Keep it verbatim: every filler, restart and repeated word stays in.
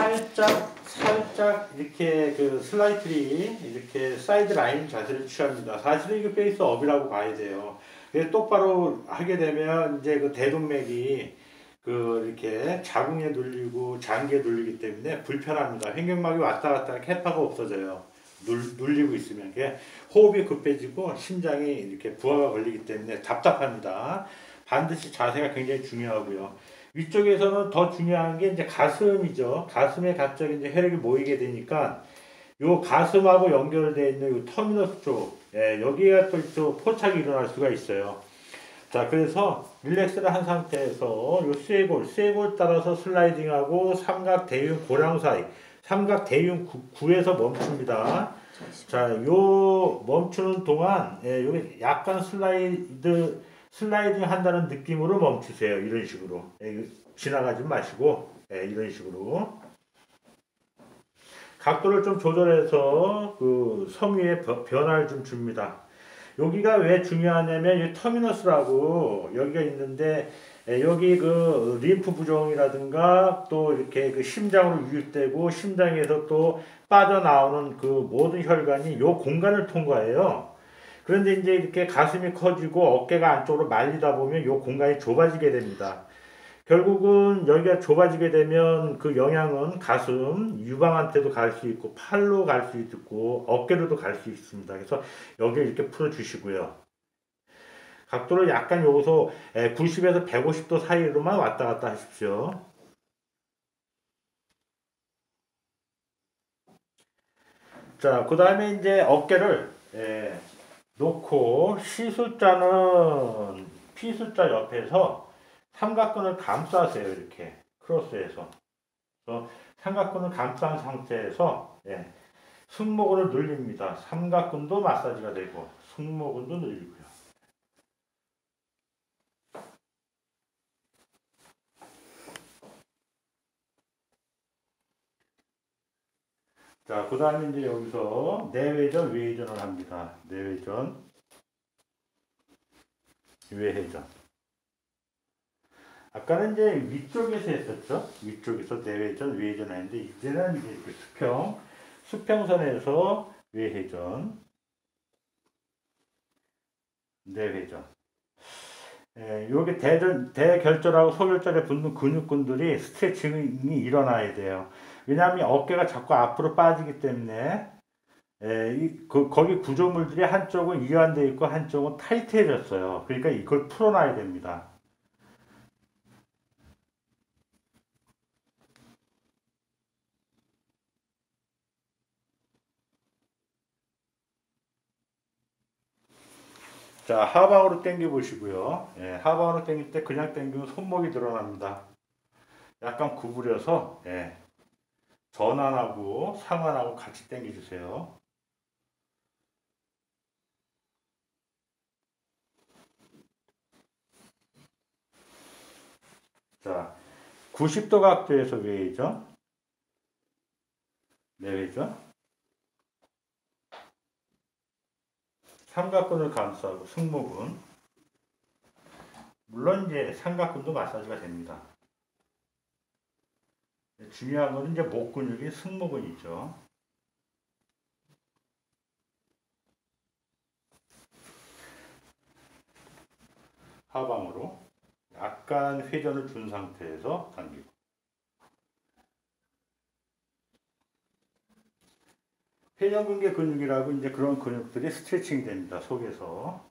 살짝 살짝 이렇게 그 슬라이트리 이렇게 사이드 라인 자세를 취합니다. 사실은 이거 페이스 업이라고 봐야 돼요. 그래서 똑바로 하게 되면 이제 그 대동맥이 그 이렇게 자궁에 눌리고 장기에 눌리기 때문에 불편합니다. 횡격막이 왔다 갔다 캐파가 없어져요. 눌, 눌리고 있으면 호흡이 급해지고 심장이 이렇게 부하가 걸리기 때문에 답답합니다. 반드시 자세가 굉장히 중요하고요. 위쪽에서는 더 중요한 게 이제 가슴이죠. 가슴에 갑자기 이제 혈액이 모이게 되니까 요 가슴하고 연결되어 있는 요 터미너스 쪽, 예, 여기가 또, 또 포착이 일어날 수가 있어요. 자, 그래서 릴렉스를 한 상태에서 요 쇠골, 쇠골 따라서 슬라이딩하고 삼각 대흉 고랑 사이, 삼각 대흉 구에서 멈춥니다. 자, 요 멈추는 동안, 예, 요게 약간 슬라이드, 슬라이딩 한다는 느낌으로 멈추세요. 이런 식으로. 예, 지나가지 마시고, 예, 이런 식으로. 각도를 좀 조절해서 그 섬유의 변화를 좀 줍니다. 여기가 왜 중요하냐면 이 터미너스라고 여기가 있는데, 여기 그 림프 부종이라든가 또 이렇게 그 심장으로 유입되고 심장에서 또 빠져나오는 그 모든 혈관이 이 공간을 통과해요. 그런데 이제 이렇게 가슴이 커지고 어깨가 안쪽으로 말리다 보면 이 공간이 좁아지게 됩니다. 결국은 여기가 좁아지게 되면 그 영향은 가슴, 유방한테도 갈 수 있고 팔로 갈 수 있고 어깨로도 갈 수 있습니다. 그래서 여기를 이렇게 풀어주시고요. 각도를 약간 여기서 구십에서 백오십 도 사이로만 왔다 갔다 하십시오. 자, 그 다음에 이제 어깨를 예, 놓고 C숫자는 P숫자 옆에서 삼각근을 감싸세요. 이렇게 크로스해서 삼각근을 감싼 상태에서 예, 승모근을 늘립니다. 삼각근도 마사지가 되고 승모근도 늘리고요. 자, 그 다음에 이제 여기서 내외전 외회전을 합니다. 내외전 외회전. 아까는 이제 위쪽에서 했었죠. 위쪽에서 내외전, 외회전 했는데 이제는 이제 수평, 수평선에서 외회전, 내외전. 요게 대전, 대결절하고 소결절에 붙는 근육근들이 스트레칭이 일어나야 돼요. 왜냐하면 어깨가 자꾸 앞으로 빠지기 때문에 예, 이, 그, 거기 구조물들이 한쪽은 이완되어 있고 한쪽은 타이트해졌어요. 그러니까 이걸 풀어놔야 됩니다. 자, 하방으로 당겨 보시고요. 예, 하방으로 당길 때 그냥 당기면 손목이 드러납니다. 약간 구부려서 예, 전환하고 상완하고 같이 당겨 주세요. 자, 구십 도 각도에서 외회전, 내외전. 삼각근을 감싸고 승모근, 물론 이제 삼각근도 마사지가 됩니다. 중요한 것은 이제 목 근육이 승모근이죠. 하방으로 약간 회전을 준 상태에서 당기고 회전근개 근육이라고 이제 그런 근육들이 스트레칭 됩니다. 속에서.